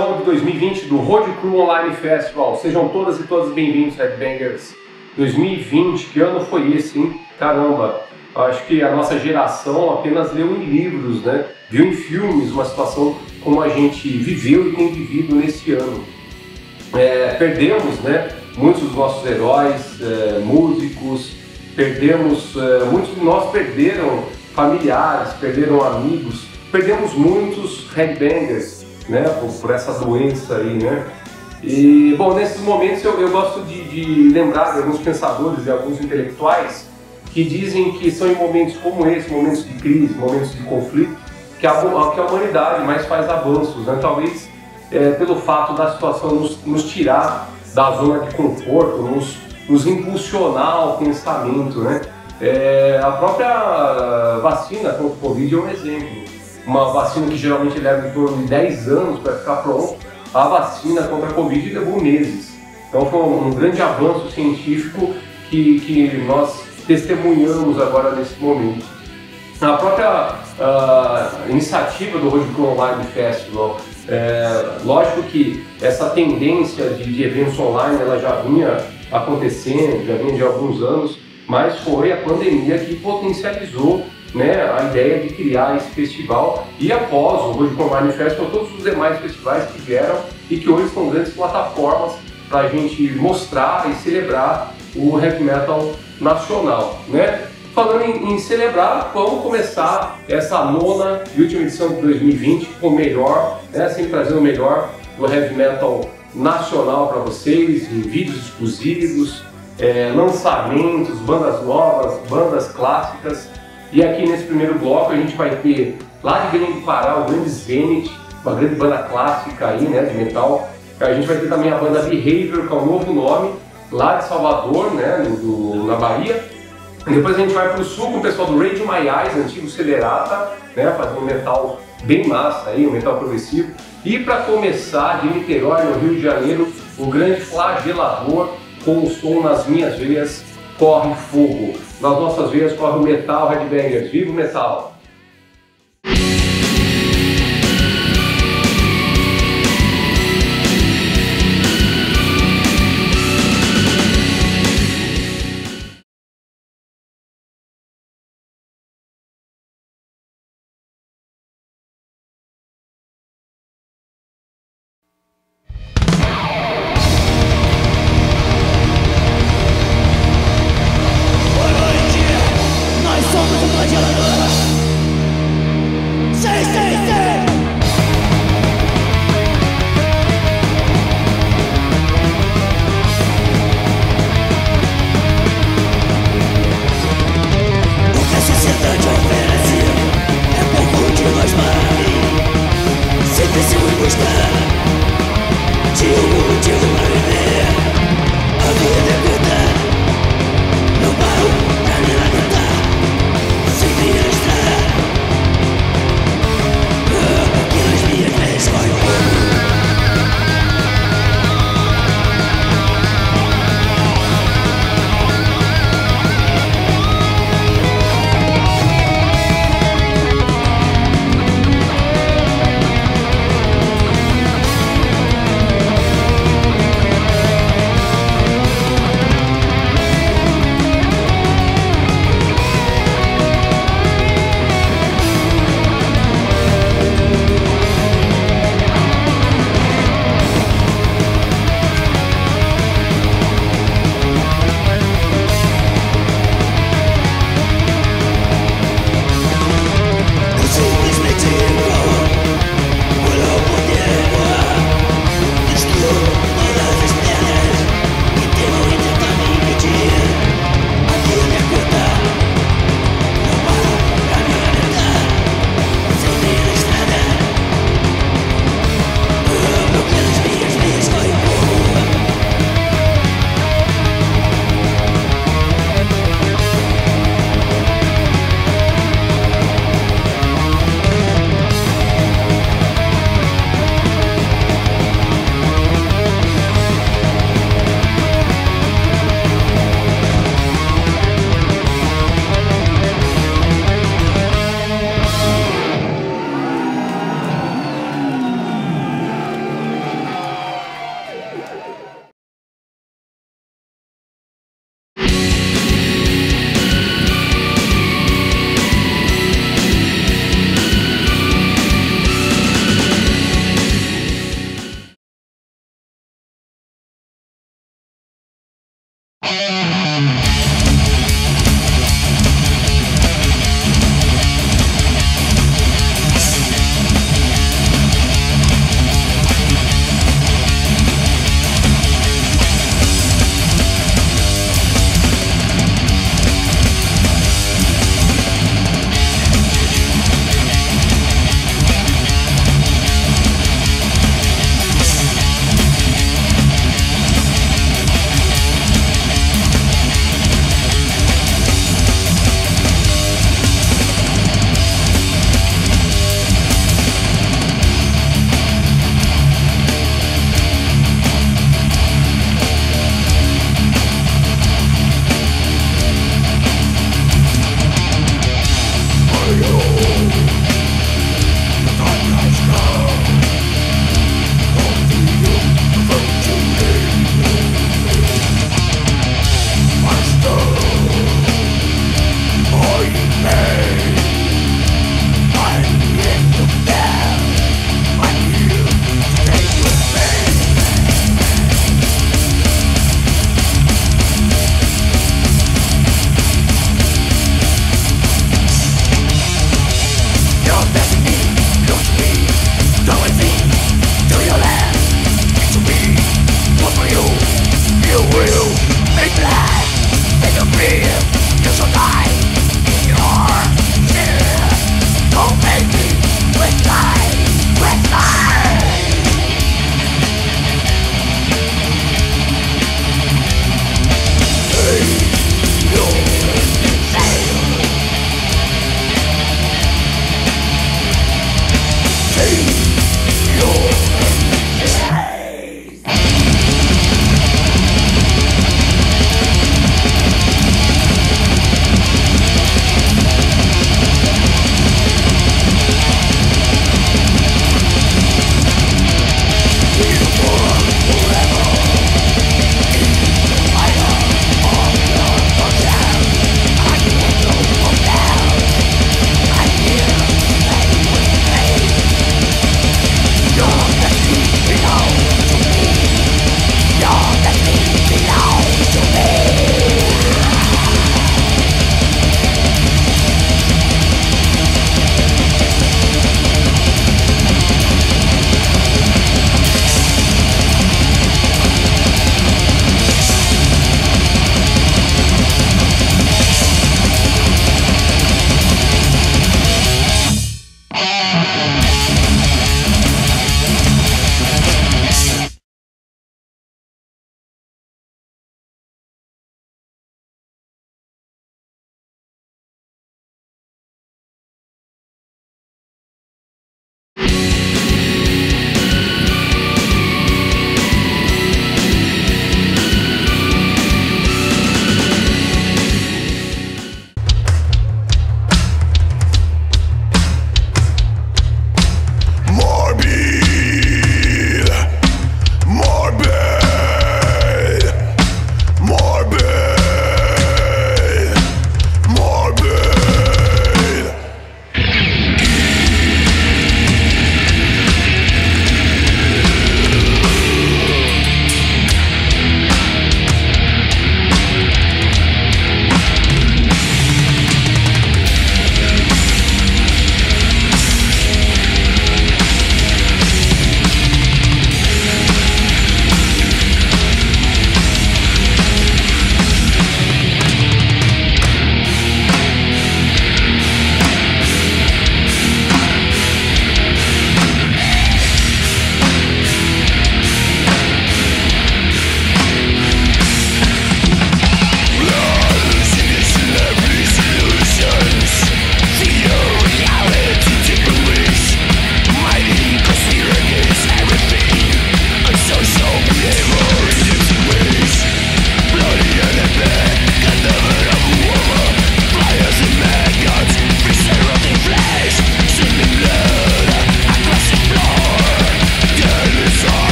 edição de 2020 do Roadie Crew Online Festival. Sejam todas e todos bem-vindos, Headbangers. 2020, que ano foi esse, hein? Caramba! Acho que a nossa geração apenas leu em livros, né? Viu em filmes uma situação como a gente viveu e tem vivido nesse ano. Perdemos, né? Muitos dos nossos heróis, músicos, perdemos, muitos de nós perderam familiares, perderam amigos, perdemos muitos headbangers, né, por essa doença aí, né? E, bom, nesses momentos eu gosto de lembrar de alguns pensadores e alguns intelectuais que dizem que são em momentos como esse, momentos de crise, momentos de conflito, que a humanidade mais faz avanços, né? Talvez pelo fato da situação nos tirar da zona de conforto, nos impulsionar ao pensamento, né? A própria vacina contra o Covid é um exemplo. Uma vacina que geralmente leva em torno de 10 anos para ficar pronta, a vacina contra a Covid levou meses. Então foi um grande avanço científico que nós testemunhamos agora nesse momento. A própria iniciativa do Roadie Crew Online Festival, lógico que essa tendência de eventos online ela já vinha acontecendo, já vinha de alguns anos, mas foi a pandemia que potencializou, né, a ideia de criar esse festival, e após o Roadie Crew Online Festival, todos os demais festivais que vieram e que hoje são grandes plataformas para a gente mostrar e celebrar o heavy metal nacional, né? Falando em celebrar, vamos começar essa nona e última edição de 2020 com o melhor, né? Sempre trazendo o melhor do heavy metal nacional para vocês, em vídeos exclusivos, lançamentos, bandas novas, bandas clássicas. E aqui nesse primeiro bloco a gente vai ter lá de Belém do Pará o grande Zênite, uma grande banda clássica aí, né, de metal. A gente vai ter também a banda Behavior, que é um novo nome, lá de Salvador, né, na Bahia. Depois a gente vai para o sul com o pessoal do Rage My Eyes, antigo Celerata, né, fazendo um metal bem massa aí, um metal progressivo. E para começar, de Niterói, no Rio de Janeiro, o grande Flagelador, com o som nas minhas veias corre fogo. Nas nossas veias corre o metal, headbangers, viva o metal! Nós somos o Flagelador.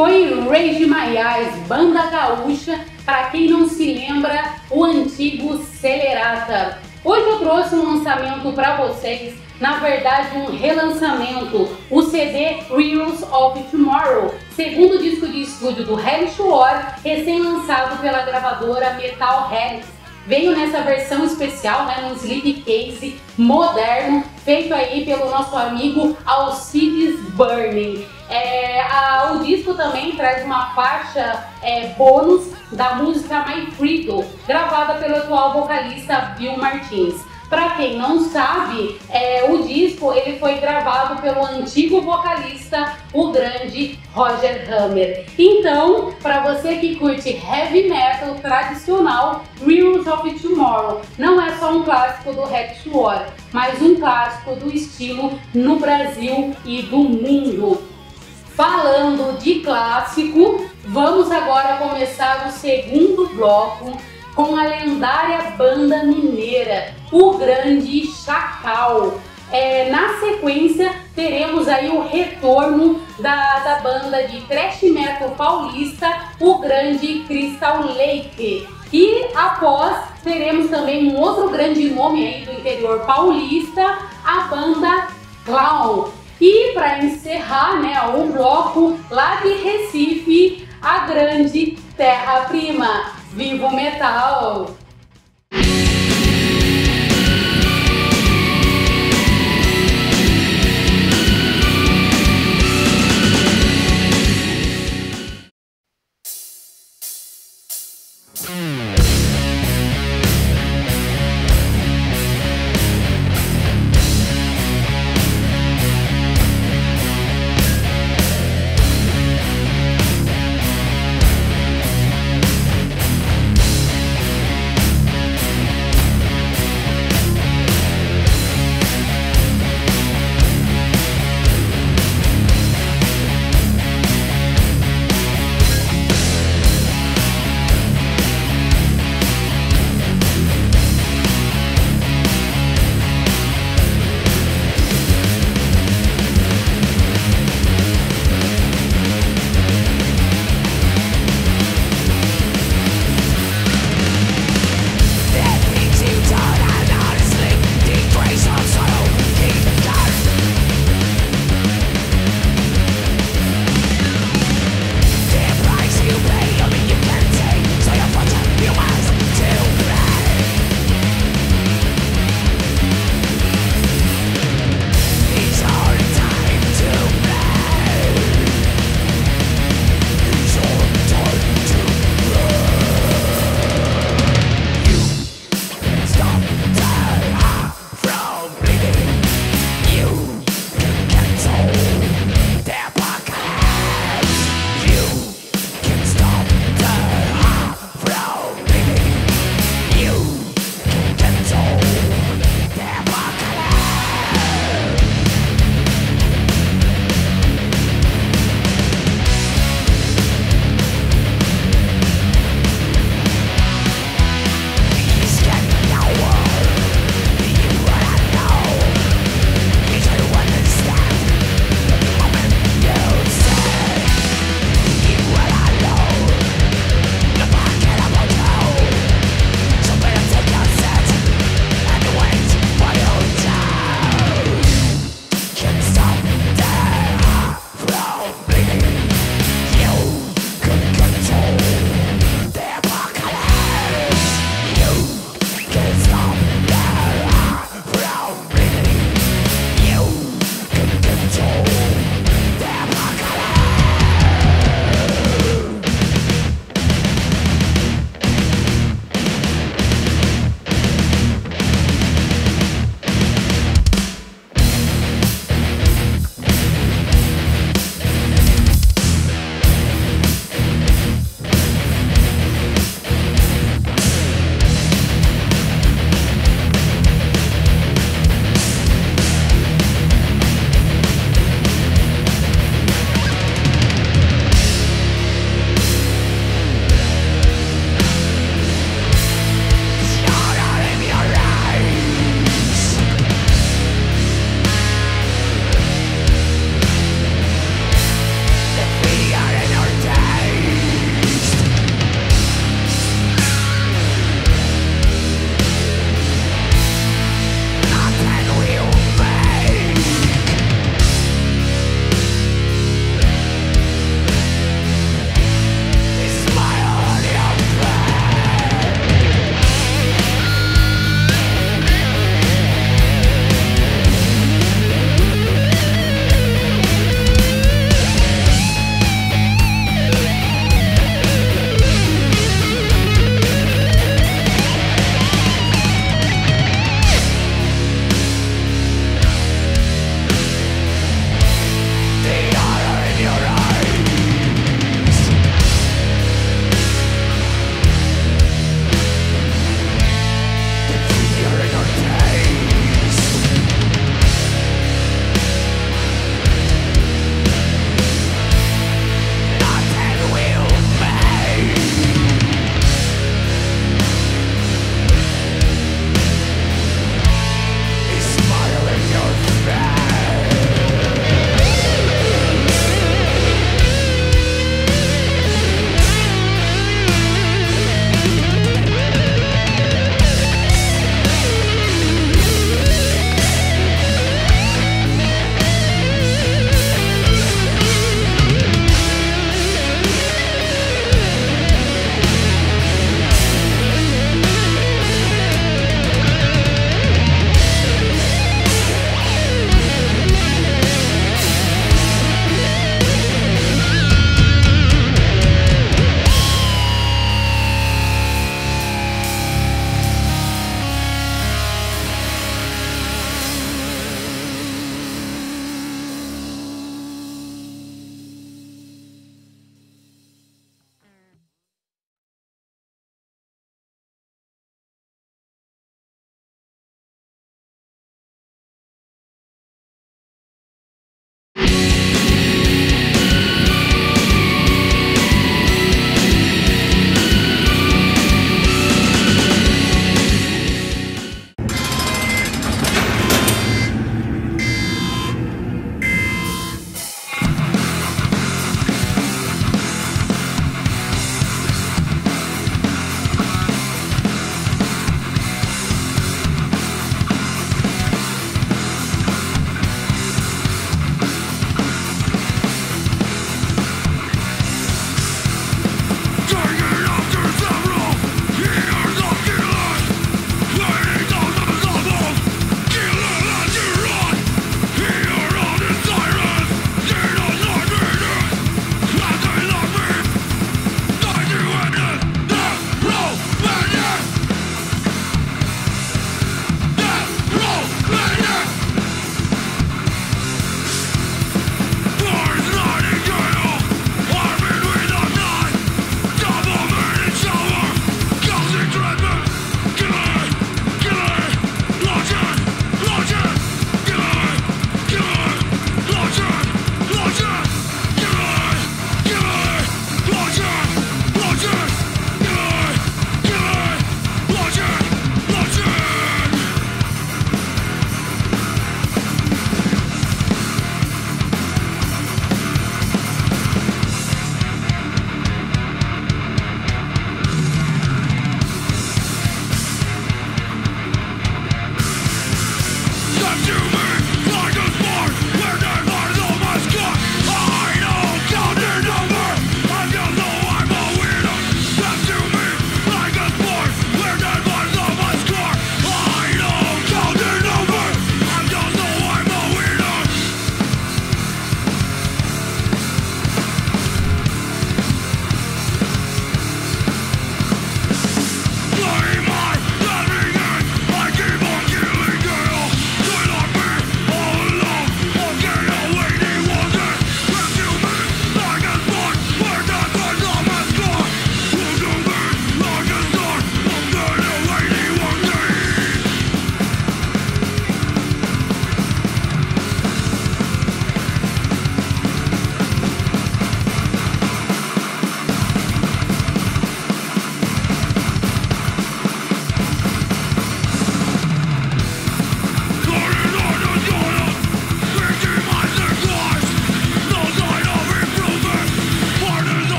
foi Rage My Eyes, banda gaúcha, para quem não se lembra, o antigo Celerata. Hoje eu trouxe um lançamento para vocês, na verdade um relançamento, o CD Heroes of Tomorrow, segundo disco de estúdio do Hellish War, recém-lançado pela gravadora Metal Hellish. Veio nessa versão especial, né, num sleeve case moderno, feito aí pelo nosso amigo Alcides Burning. O disco também traz uma faixa bônus da música My Freedom, gravada pelo atual vocalista Bill Martins. Para quem não sabe, o disco ele foi gravado pelo antigo vocalista, o grande Roger Hammer. Então, para você que curte heavy metal tradicional, Heroes of Tomorrow não é só um clássico do Hellish War, mas um clássico do estilo no Brasil e do mundo. Falando de clássico, vamos agora começar o segundo bloco com a lendária banda mineira, o grande Chakal. Na sequência teremos aí o retorno da banda de thrash metal paulista, o grande Crystal Lake. E após teremos também um outro grande nome aí do interior paulista, a banda Clawn. E para encerrar, né, o bloco lá de Recife, a grande terra-prima. Viva o metal!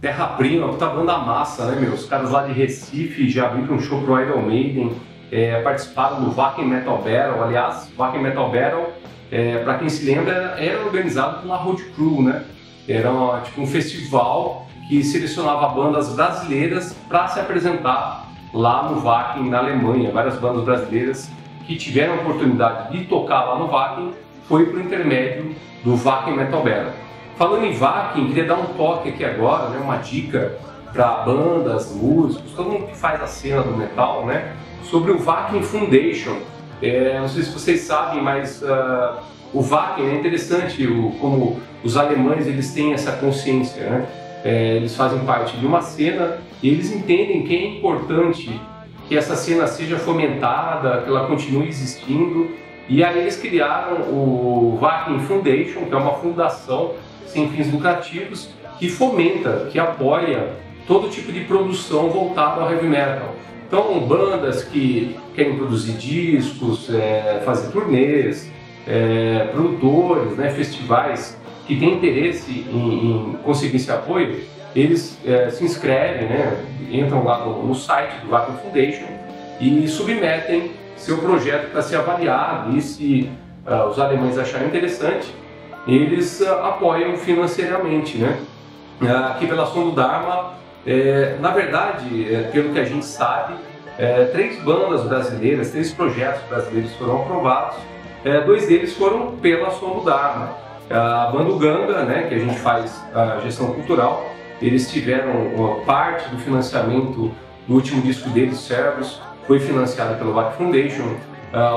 Terra Prima, puta banda massa, né, meu? Os caras lá de Recife já abriram um show pro Iron Maiden, participaram do Wacken Metal Battle. Aliás, Wacken Metal Battle, pra quem se lembra, era organizado pela Roadie Crew, né? Era tipo um festival que selecionava bandas brasileiras para se apresentar lá no Wacken, na Alemanha. Várias bandas brasileiras que tiveram a oportunidade de tocar lá no Wacken foi por intermédio do Wacken Metal Battle. Falando em Wacken, queria dar um toque aqui agora, né, uma dica para bandas, músicos, todo mundo que faz a cena do metal, né, sobre o Wacken Foundation. Não sei se vocês sabem, mas o Wacken é interessante, como os alemães eles têm essa consciência, né? Eles fazem parte de uma cena e eles entendem que é importante que essa cena seja fomentada, que ela continue existindo. E aí eles criaram o Wacken Foundation, que é uma fundação sem fins lucrativos que fomenta, que apoia todo tipo de produção voltada ao heavy metal. Então, bandas que querem produzir discos, fazer turnês, produtores, né, festivais que têm interesse em conseguir esse apoio, eles se inscrevem, né, entram lá no site do Vac Foundation e submetem seu projeto para ser avaliado, e se os alemães acharem interessante, eles apoiam financeiramente, né? Aqui pela Som do Darma, na verdade, pelo que a gente sabe, 3 projetos brasileiros foram aprovados. 2 deles foram pela Som do Darma. A banda Uganda, né, que a gente faz a gestão cultural, eles tiveram uma parte do financiamento do último disco deles, Servos, foi financiada pelo Vac Foundation.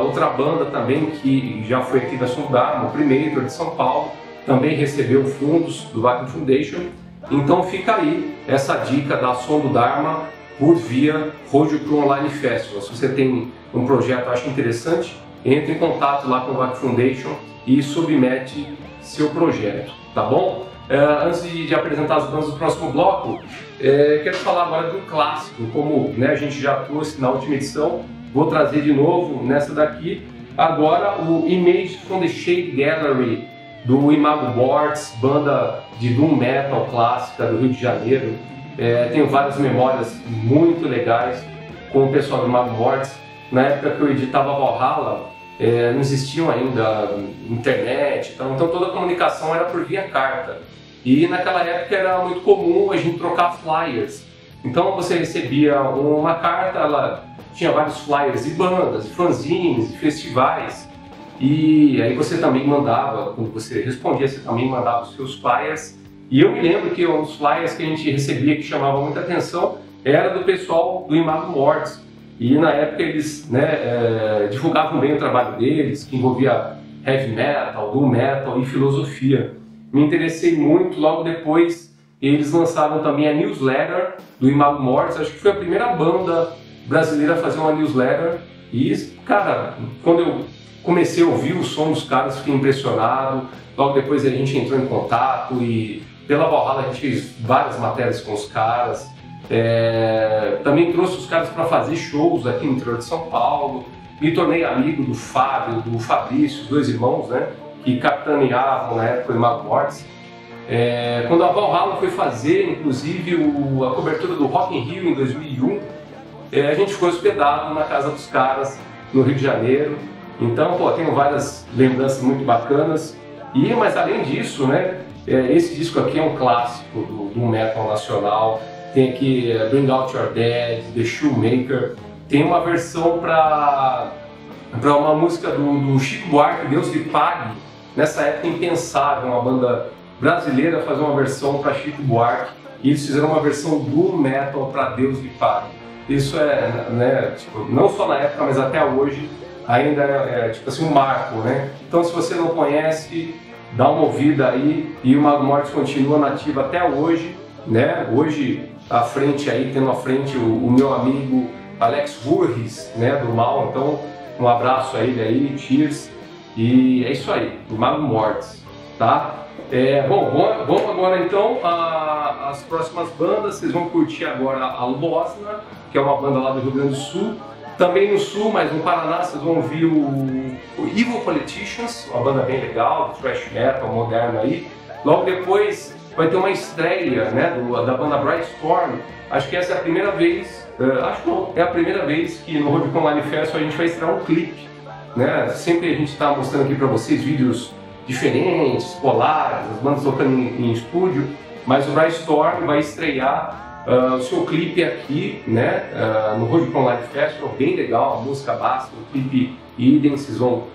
Outra banda também que já foi aqui da Som do Darma, o primeiro de São Paulo, também recebeu fundos do Vac Foundation. Então fica aí essa dica da Som do Darma por via Roadie Crew Online Festival. Se você tem um projeto que acha interessante, entre em contato lá com o Vac Foundation e submete seu projeto, tá bom? Antes de apresentar as bandas do próximo bloco, quero falar agora de um clássico, como, né, a gente já trouxe na última edição, vou trazer de novo nessa daqui, agora o Image from the Shade Gallery, do Imago Mortis, banda de doom metal clássica do Rio de Janeiro. Tenho várias memórias muito legais com o pessoal do Imago Mortis. Na época que eu editava Valhalla, não existiam ainda internet, então toda a comunicação era por via carta. E naquela época era muito comum a gente trocar flyers. Então você recebia uma carta, ela tinha vários flyers de bandas, de fanzines, de festivais. E aí você também mandava, quando você respondia, você também mandava os seus flyers. E eu me lembro que um dos flyers que a gente recebia que chamava muita atenção era do pessoal do Imago Mortis. E na época eles, né, divulgavam bem o trabalho deles, que envolvia heavy metal, doom metal e filosofia. Me interessei muito, logo depois eles lançaram também a newsletter do Imago Mortis. Acho que foi a primeira banda brasileira a fazer uma newsletter. E, cara, quando eu comecei a ouvir o som dos caras, fiquei impressionado. Logo depois a gente entrou em contato e pela Valhalla a gente fez várias matérias com os caras. Também trouxe os caras para fazer shows aqui no interior de São Paulo. Me tornei amigo do Fábio, do Fabrício, os 2 irmãos, né, que capitaneavam na época o Imago Mortis. Quando a Valhalla foi fazer, inclusive, a cobertura do Rock in Rio em 2001, a gente foi hospedado na casa dos caras no Rio de Janeiro. Então, pô, tenho várias lembranças muito bacanas. Mas além disso, né, esse disco aqui é um clássico do metal nacional. Tem aqui Bring Out Your Dead, The Shoemaker. Tem uma versão para uma música do Chico Buarque, Deus lhe pague. Nessa época impensável uma banda brasileira fazer uma versão para Chico Buarque. E eles fizeram uma versão do metal para Deus lhe pague. Isso né, tipo, não só na época, mas até hoje, ainda tipo assim, um marco, né? Então, se você não conhece, dá uma ouvida aí. E o Imago Mortis continua nativo até hoje, né? Hoje, à frente aí, tendo à frente o meu amigo Alex Burris, né, do Mal. Então, um abraço a ele aí, cheers. E é isso aí, do Imago Mortis, tá? Bom, vamos agora então às próximas bandas. Vocês vão curtir agora a Losna, que é uma banda lá do Rio Grande do Sul. Também no Sul, mas no Paraná, vocês vão ouvir o Evil Politicians, uma banda bem legal, thrash metal moderno aí. Logo depois, vai ter uma estreia, né, da banda Brightstorm. Acho que essa é a primeira vez, acho não, é a primeira vez que no Roadie Crew Online Festival a gente vai estrear um clipe, né? Sempre a gente está mostrando aqui para vocês vídeos diferentes, polares, as bandas tocando em estúdio, mas o Brightstorm vai estrear o seu clipe aqui, né, no Roadie Crew Online Festival, bem legal, a música basta, o clipe idem, vocês vão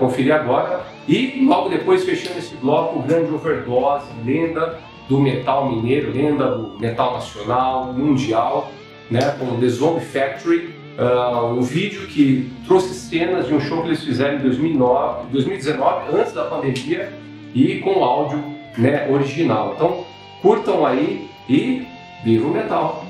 conferir agora. E logo depois, fechando esse bloco, o grande overdose, lenda do metal mineiro, lenda do metal nacional, mundial, né, com The Zombie Factory, um vídeo que trouxe cenas de um show que eles fizeram em 2019, antes da pandemia, e com áudio, né, original. Então curtam aí e viva o metal!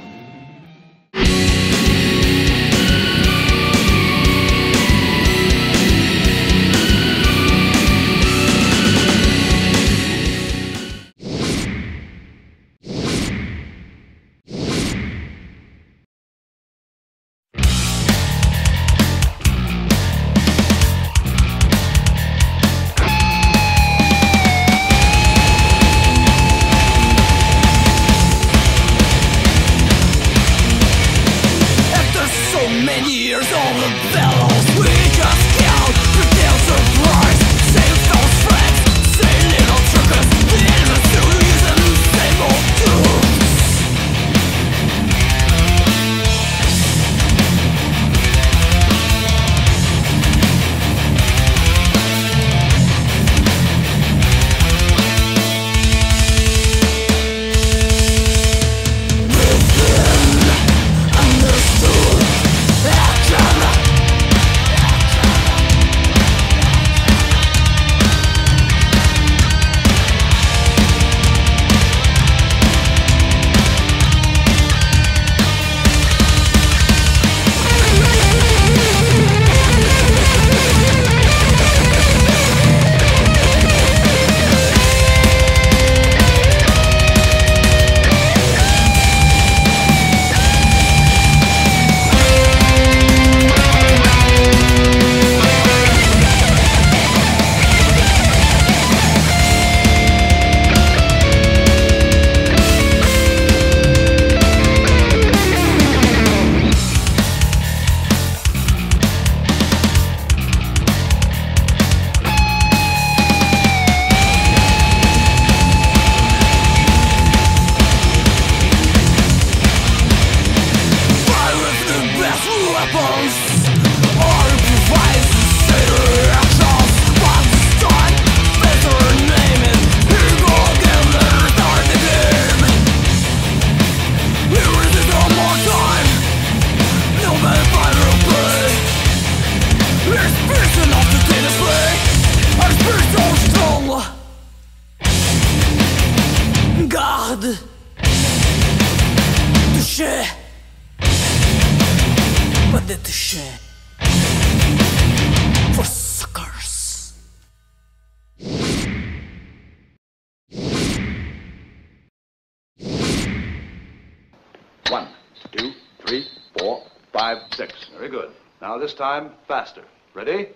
This time, faster. Ready?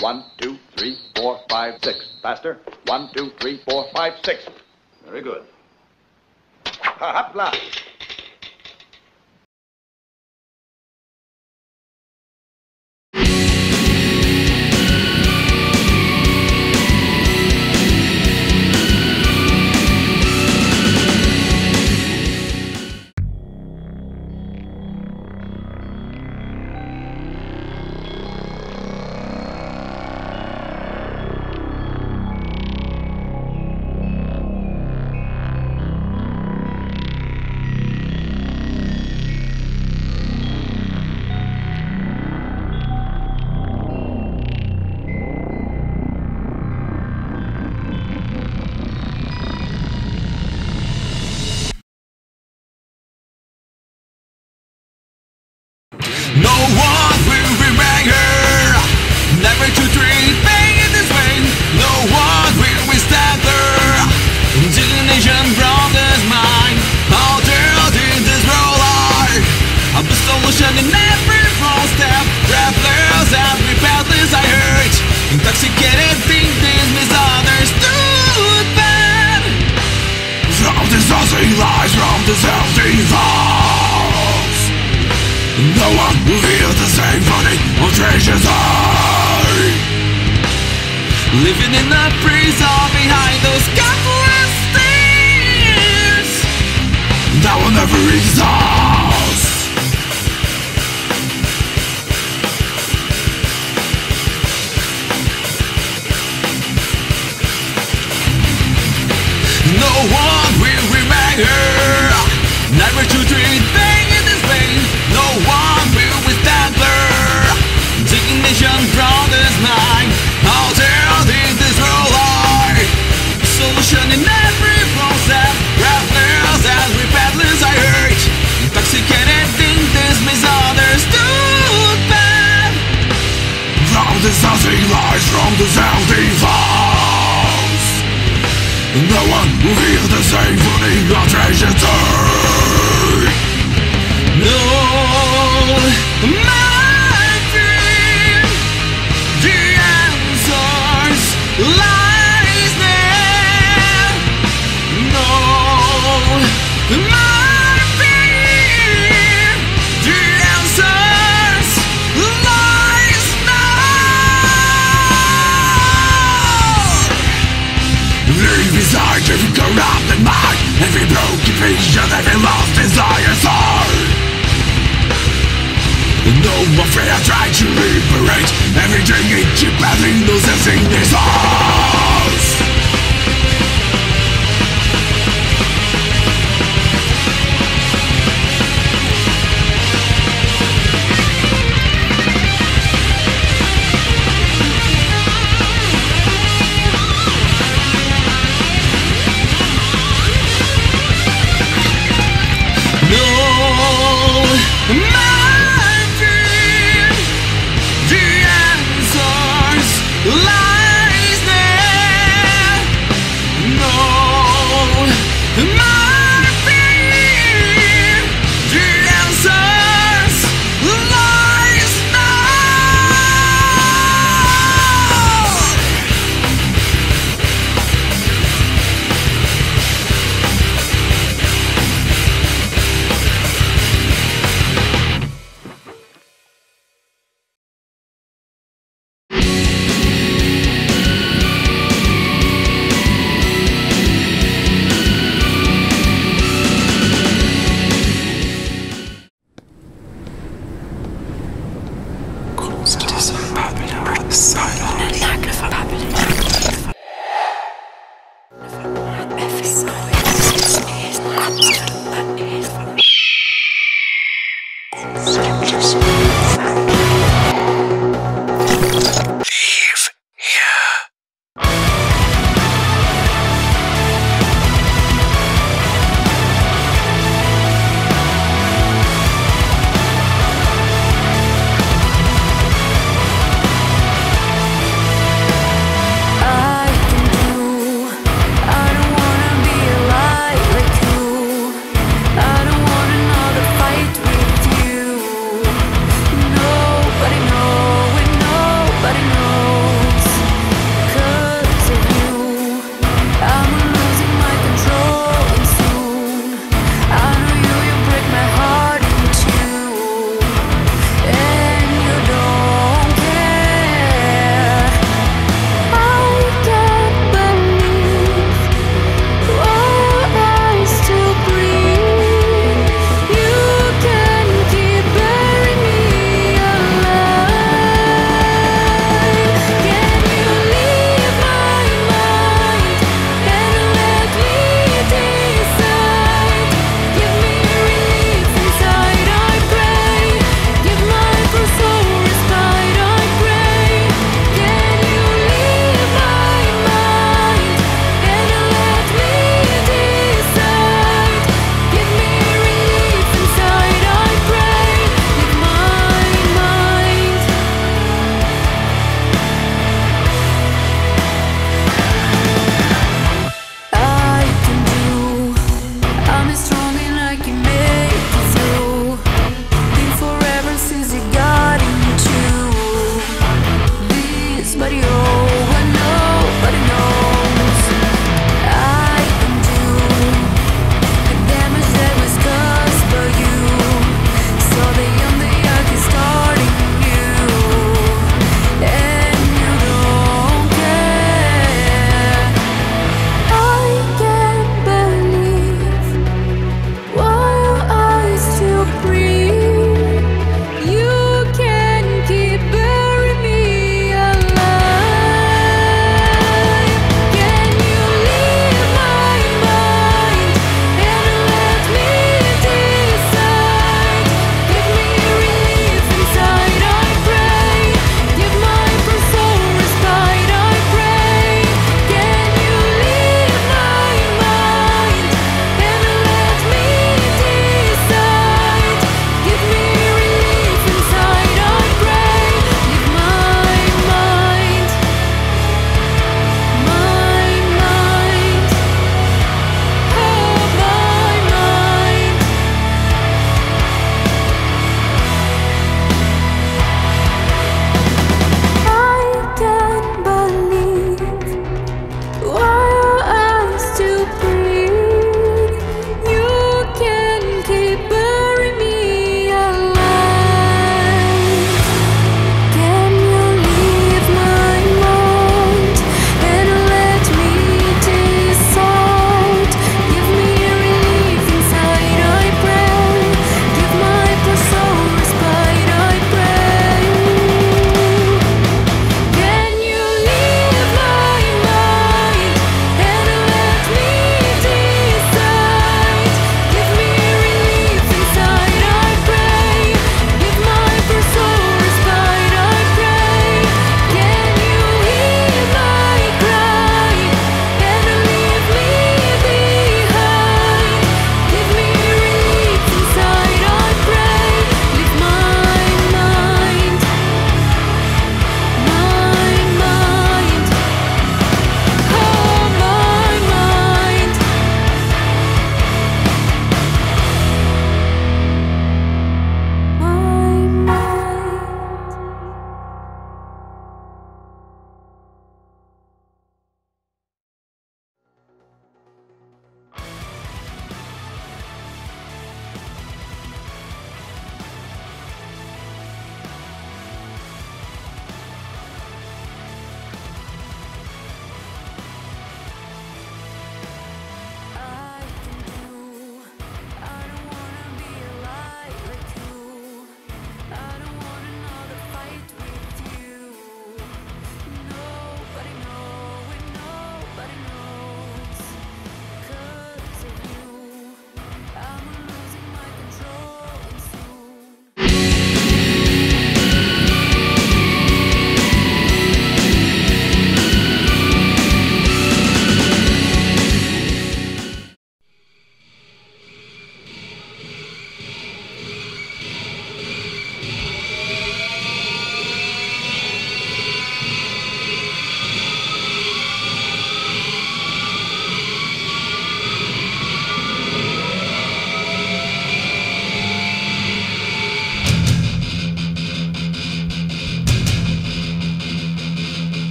1, 2, 3, 4, 5, 6. Faster. 1, 2, 3, 4, 5, 6. Very good. Ha-hapla! vicious eye. Living in the freezer behind those capitalist stairs that will never exhaust. No one will remain here, never to dream bang in this pain. No one will withstand her indignation from this night. How dare this rule lie? Solution in every process, breathless as relentless I hurt. Intoxicated in this misunderstood path. From the sounding lies, from the sounding lies. No one will hear the symphony of tragedy. No, my dream, the answers lies there. No, my dream, the answers lies now. Beside every corrupted mind, every broken vision, every lost desire, soul. No more fear, I try to liberate every dream it keeps battling, loses in this house.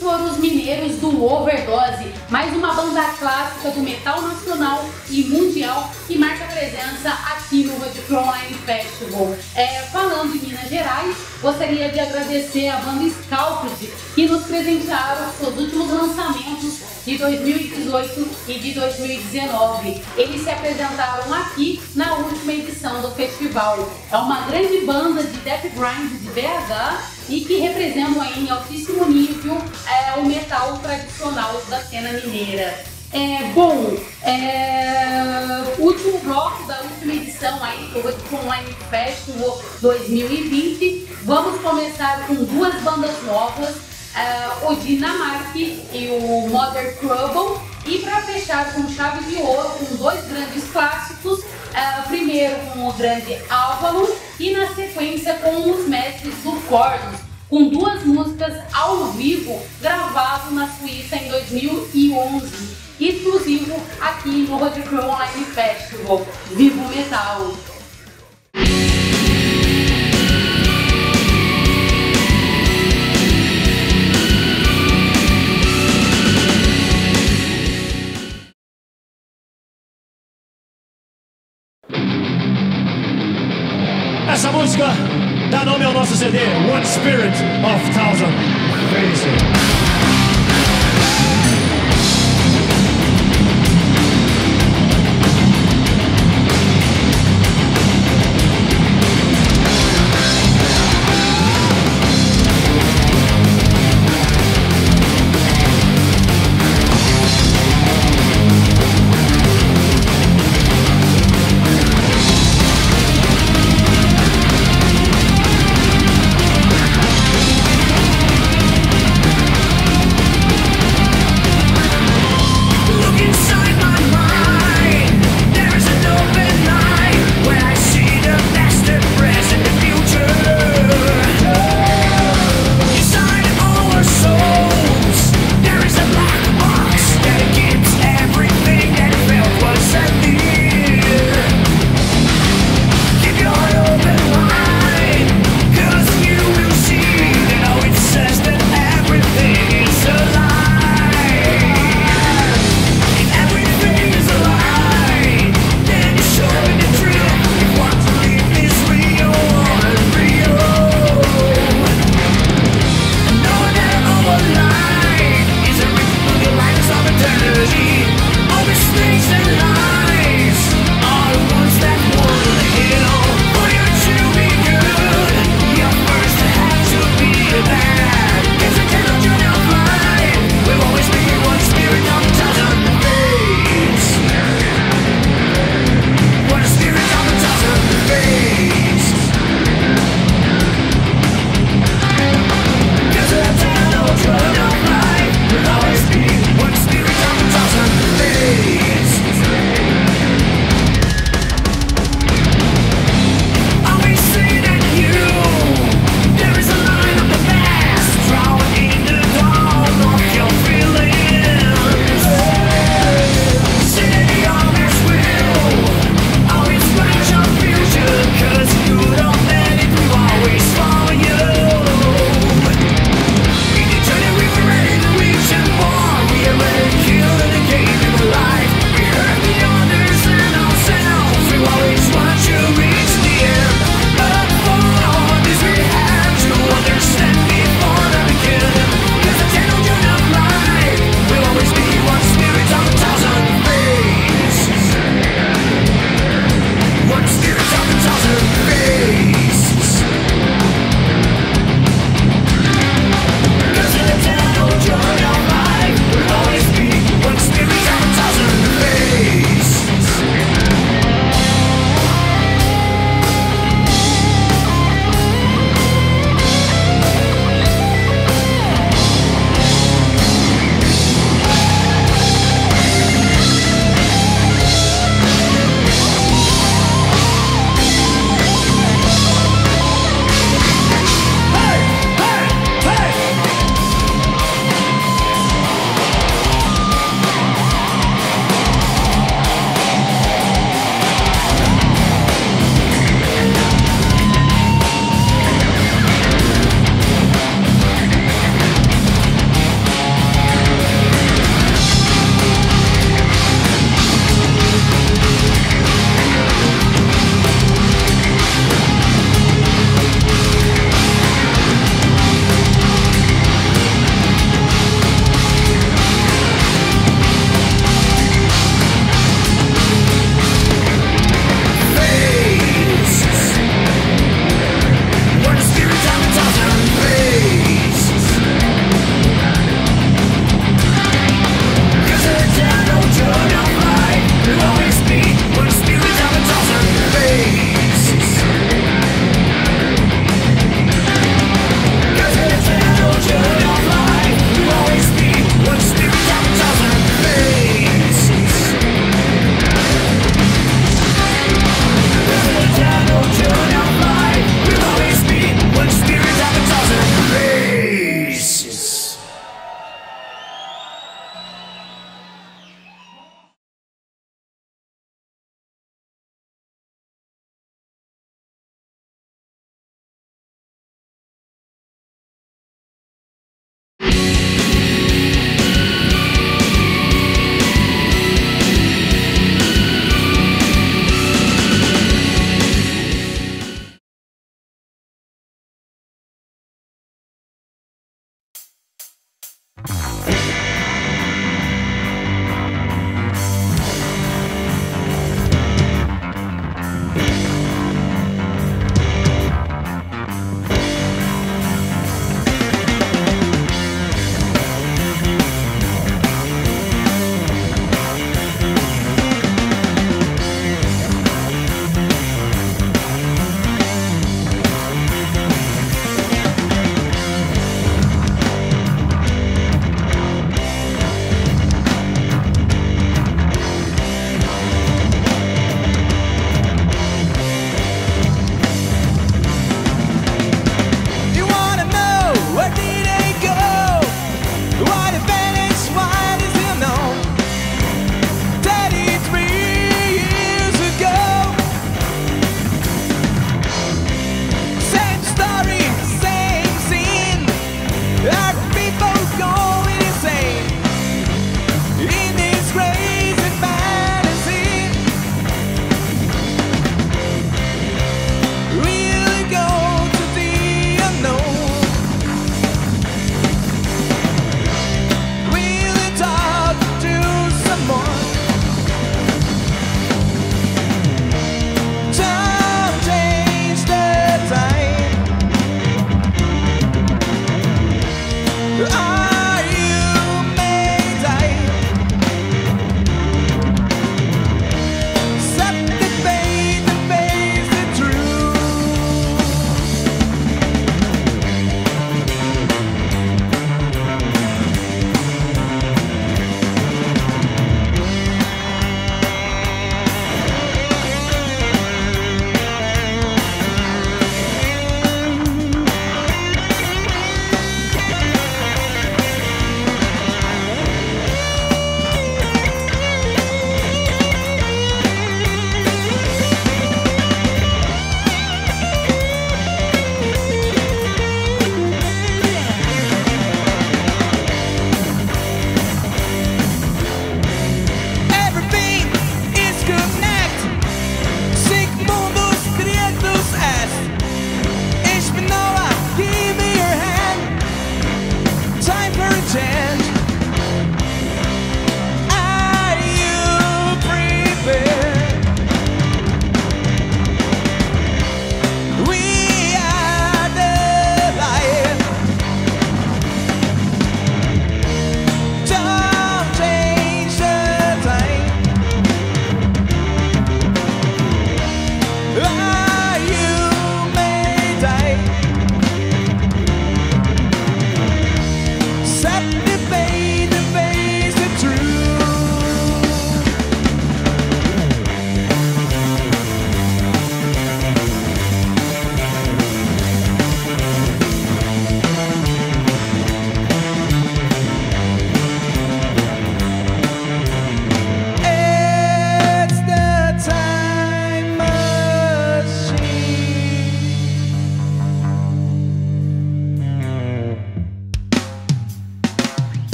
foram os mineiros do Overdose, mais uma banda clássica do metal nacional e mundial que marca presença aqui no Roadie Crew Online Festival. Falando em Minas Gerais, gostaria de agradecer a banda Scalped, que nos presentearam com os últimos lançamentos de 2018 e de 2019. Eles se apresentaram aqui na última edição do festival. É uma grande banda de death grind de BH e que representam aí em altíssimo nível o metal tradicional da cena mineira. Último bloco da última edição aí do Roadie Crew Online Festival 2020. Vamos começar com duas bandas novas, o Dinamarque e o Mother Trouble, e para fechar com chave de ouro com dois grandes clássicos, primeiro com o grande Avalon e na sequência com os mestres do Cornos, com duas músicas ao vivo gravado na Suíça em 2011, exclusivo aqui no Roadie Crew Online Festival. Vivo Metal! Essa música dá nome ao nosso CD, One Spirit of Thousand Faces.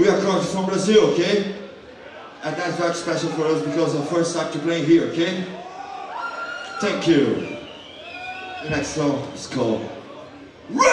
We are coming from Brazil, okay? And that's very special for us because our first time to play here, okay? Thank you. The next song is called Revolution!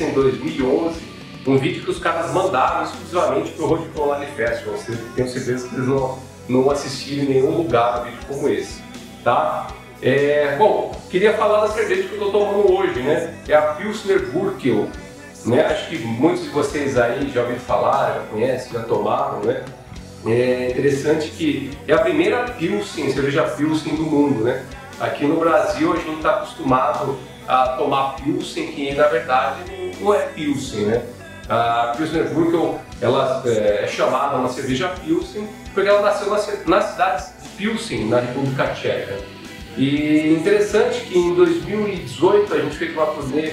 Em 2011, um vídeo que os caras mandaram exclusivamente para o Roadie Crew Online Festival. Tenho certeza que eles não assistiram em nenhum lugar um vídeo como esse, tá? Bom, queria falar da cerveja que eu estou tomando hoje, né? É a Pilsner Urquell, né? Acho que muitos de vocês aí já ouviram falar, já conhecem, já tomaram, né? É interessante que é a primeira Pilsen, cerveja Pilsen do mundo, né? Aqui no Brasil a gente está acostumado a tomar Pilsen, que na verdade não é Pilsen, né? A Pilsner Urquell, ela é chamada uma cerveja Pilsen porque ela nasceu na cidade de Pilsen, na República Tcheca. E interessante que em 2018 a gente fez uma turnê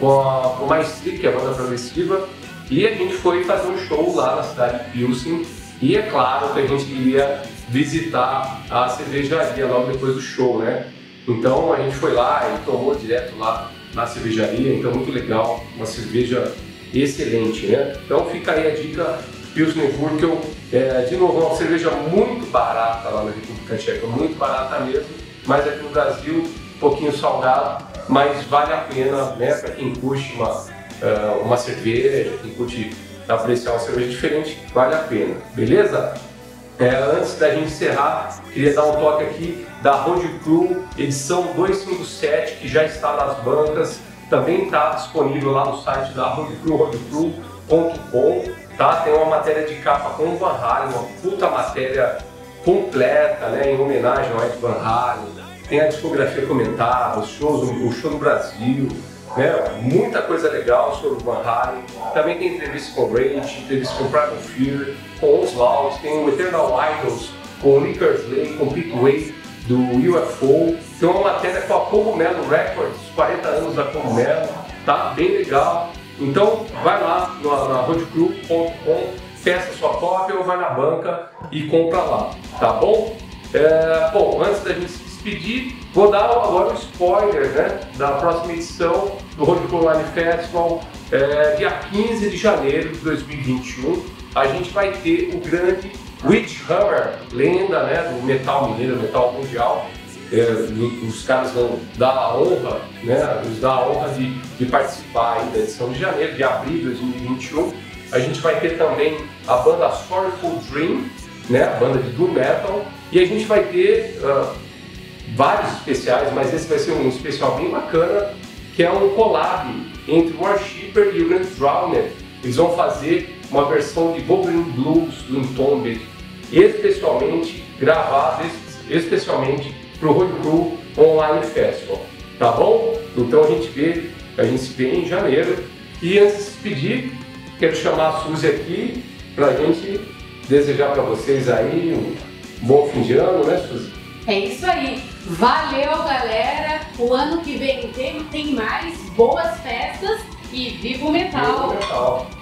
com Maestri, que é a banda progressiva, e a gente foi fazer um show lá na cidade de Pilsen, e é claro que a gente iria visitar a cervejaria logo depois do show, né? Então a gente foi lá e tomou direto lá na cervejaria, então muito legal, uma cerveja excelente, né? Então fica aí a dica, Pilsner Urquell, de novo, uma cerveja muito barata lá na República Tcheca, muito barata mesmo, mas aqui no Brasil um pouquinho salgado, mas vale a pena, né, para quem curte uma cerveja, quem curte apreciar uma cerveja diferente, vale a pena, beleza? Antes da gente encerrar, queria dar um toque aqui da Roadie Crew edição 257, que já está nas bancas, também está disponível lá no site da Roadie Crew, roadiecrew.com, tá? Tem uma matéria de capa com o Van Halen, uma puta matéria completa, né, em homenagem ao Ed Van Halen. Tem a discografia comentada, os shows, o show no Brasil, né? Muita coisa legal sobre o Van Halen. Também tem entrevista com o Rage, entrevista com o Primal Fear, com os Laws, tem o Eternal Idols, com o Liquor Slay, com o Pete Way do UFO. Tem uma matéria com a Cogumelo Records, 40 anos da Cogumelo, tá bem legal. Então vai lá na roadecrew.com, peça sua cópia ou vai na banca e compra lá, tá bom? Bom, antes da gente pedir, vou dar agora um spoiler, né, da próxima edição do Roadie Crew Online Festival, dia 15 de janeiro de 2021, a gente vai ter o grande Roger Hammer, lenda, né, do metal mineiro, metal mundial. Os caras vão dar a honra, né, nos dá a honra de participar aí da edição de janeiro, de abril de 2021. A gente vai ter também a banda Sorrowful Dream, né, a banda de doom metal, e a gente vai ter vários especiais, mas esse vai ser um especial bem bacana, que é um collab entre o Worshipper e o Grand Drowner. Eles vão fazer uma versão de Wolverine Blues do Entombed, especialmente gravado, especialmente para o Roadie Crew Online Festival, tá bom? Então a gente se vê em janeiro. E antes de se pedir, quero chamar a Suzy aqui para a gente desejar para vocês aí um bom fim de ano, né, Suzy? É isso aí. Valeu, galera. O ano que vem tem mais boas festas e viva o metal. Viva o metal.